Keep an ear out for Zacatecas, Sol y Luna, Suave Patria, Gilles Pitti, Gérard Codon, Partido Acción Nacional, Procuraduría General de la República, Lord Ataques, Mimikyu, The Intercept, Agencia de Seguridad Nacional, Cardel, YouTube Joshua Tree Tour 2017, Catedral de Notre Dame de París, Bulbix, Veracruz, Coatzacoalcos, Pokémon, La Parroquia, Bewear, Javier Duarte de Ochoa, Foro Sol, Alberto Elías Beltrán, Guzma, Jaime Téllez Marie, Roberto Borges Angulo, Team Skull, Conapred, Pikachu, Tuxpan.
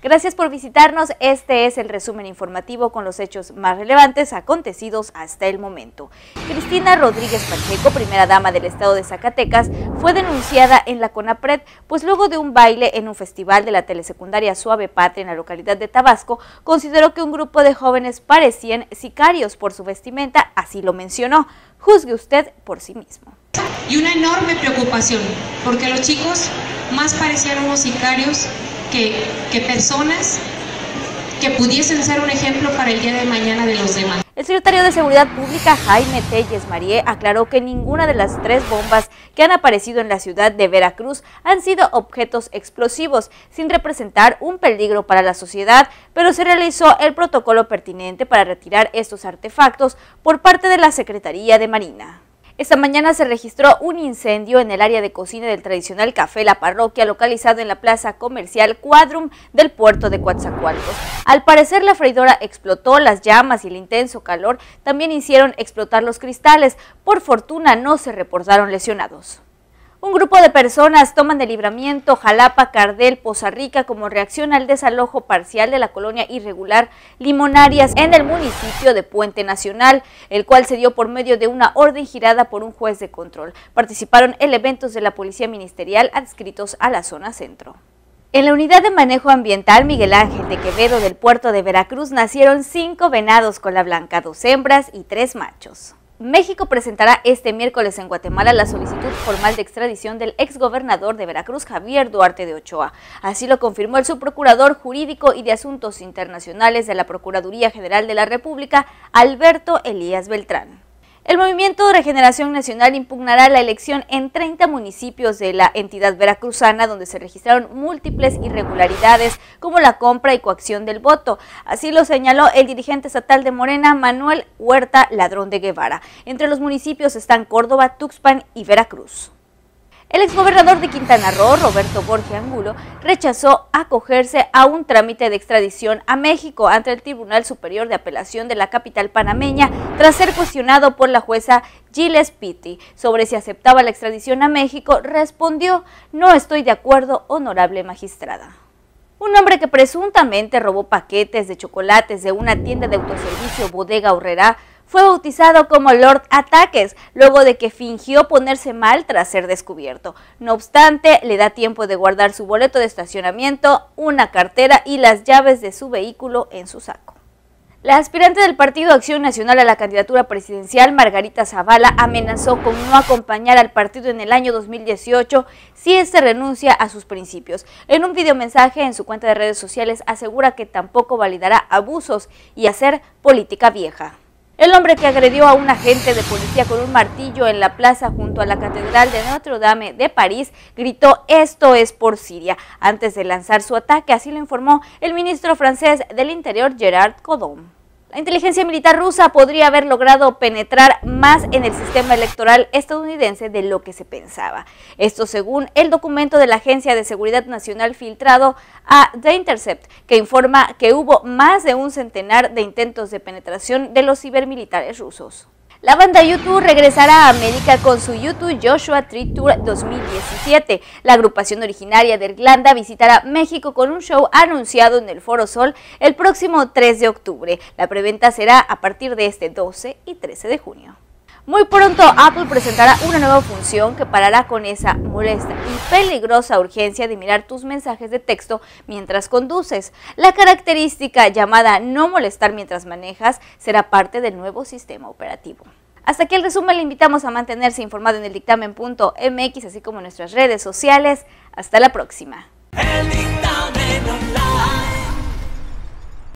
Gracias por visitarnos. Este es el resumen informativo con los hechos más relevantes acontecidos hasta el momento. Cristina Rodríguez Pacheco, primera dama del estado de Zacatecas, fue denunciada en la Conapred, pues luego de un baile en un festival de la telesecundaria Suave Patria en la localidad de Tabasco, consideró que un grupo de jóvenes parecían sicarios por su vestimenta, así lo mencionó. Juzgue usted por sí mismo. Y una enorme preocupación, porque los chicos más parecían unos sicarios que personas que pudiesen ser un ejemplo para el día de mañana de los demás. El secretario de Seguridad Pública, Jaime Téllez Marie, aclaró que ninguna de las 3 bombas que han aparecido en la ciudad de Veracruz han sido objetos explosivos, sin representar un peligro para la sociedad, pero se realizó el protocolo pertinente para retirar estos artefactos por parte de la Secretaría de Marina. Esta mañana se registró un incendio en el área de cocina del tradicional café La Parroquia, localizado en la plaza comercial Quadrum del puerto de Coatzacoalcos. Al parecer la freidora explotó, las llamas y el intenso calor también hicieron explotar los cristales. Por fortuna no se reportaron lesionados. Un grupo de personas toman de libramiento Jalapa, Cardel, Poza Rica como reacción al desalojo parcial de la colonia irregular Limonarias en el municipio de Puente Nacional, el cual se dio por medio de una orden girada por un juez de control. Participaron elementos de la Policía Ministerial adscritos a la zona centro. En la unidad de manejo ambiental Miguel Ángel de Quevedo del puerto de Veracruz nacieron 5 venados cola blanca, 2 hembras y 3 machos. México presentará este miércoles en Guatemala la solicitud formal de extradición del exgobernador de Veracruz, Javier Duarte de Ochoa. Así lo confirmó el subprocurador jurídico y de asuntos internacionales de la Procuraduría General de la República, Alberto Elías Beltrán. El Movimiento de Regeneración Nacional impugnará la elección en 30 municipios de la entidad veracruzana donde se registraron múltiples irregularidades como la compra y coacción del voto. Así lo señaló el dirigente estatal de Morena, Manuel Huerta Ladrón de Guevara. Entre los municipios están Córdoba, Tuxpan y Veracruz. El exgobernador de Quintana Roo, Roberto Borges Angulo, rechazó acogerse a un trámite de extradición a México ante el Tribunal Superior de Apelación de la capital panameña tras ser cuestionado por la jueza Gilles Pitti sobre si aceptaba la extradición a México. Respondió: "No estoy de acuerdo, honorable magistrada". Un hombre que presuntamente robó paquetes de chocolates de una tienda de autoservicio Bodega Aurrerá fue bautizado como Lord Ataques, luego de que fingió ponerse mal tras ser descubierto. No obstante, le da tiempo de guardar su boleto de estacionamiento, una cartera y las llaves de su vehículo en su saco. La aspirante del Partido Acción Nacional a la candidatura presidencial, Margarita Zavala, amenazó con no acompañar al partido en el año 2018 si éste renuncia a sus principios. En un videomensaje en su cuenta de redes sociales asegura que tampoco validará abusos y hacer política vieja. El hombre que agredió a un agente de policía con un martillo en la plaza junto a la Catedral de Notre Dame de París gritó: "Esto es por Siria", antes de lanzar su ataque, así lo informó el ministro francés del Interior, Gérard Codon. La inteligencia militar rusa podría haber logrado penetrar más en el sistema electoral estadounidense de lo que se pensaba. Esto según el documento de la Agencia de Seguridad Nacional filtrado a The Intercept, que informa que hubo más de un centenar de intentos de penetración de los cibermilitares rusos. La banda YouTube regresará a América con su YouTube Joshua Tree Tour 2017. La agrupación originaria de Irlanda visitará México con un show anunciado en el Foro Sol el próximo 3 de octubre. La preventa será a partir de este 12 y 13 de junio. Muy pronto Apple presentará una nueva función que parará con esa molesta y peligrosa urgencia de mirar tus mensajes de texto mientras conduces. La característica llamada no molestar mientras manejas será parte del nuevo sistema operativo. Hasta aquí el resumen, le invitamos a mantenerse informado en eldictamen.mx, así como en nuestras redes sociales. Hasta la próxima. El Dictamen Online.